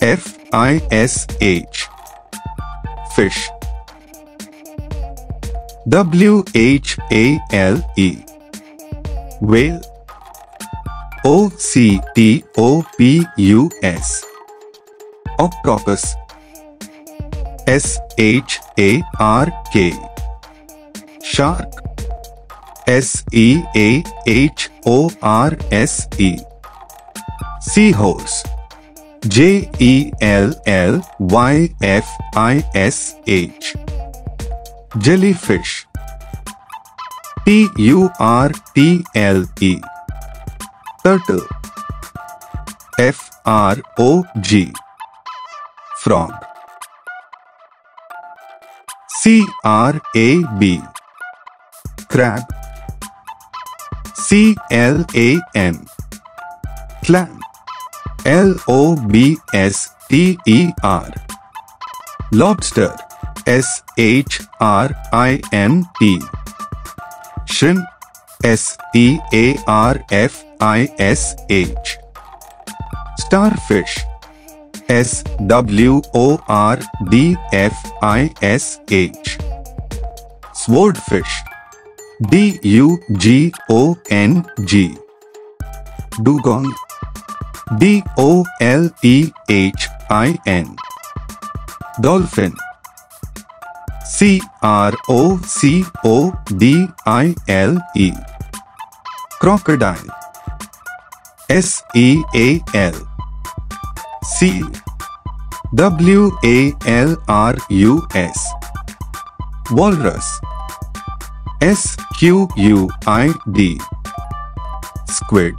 F-I-S-H Fish W-H-A-L-E Whale O-C-T-O-P-U-S Octopus S-H-A-R-K Shark S-E-A-H-O-R-S-E Seahorse J-E-L-L-Y-F-I-S-H Jellyfish T-U-R-T-L-E Turtle F-R-O-G Frog C-R-A-B Crab C-L-A-M Clam L-O-B-S-T-E-R Lobster S-H-R-I-M-P Shrimp S-T-A-R-F-I-S-H Starfish S-W-O-R-D-F-I-S-H Swordfish D-U-G-O-N-G Dugong D-O-L-E-H-I-N Dolphin C-R-O-C-O-D-I-L-E Crocodile S-E-A-L Seal W-A-L-R-U-S Walrus S-Q-U-I-D Squid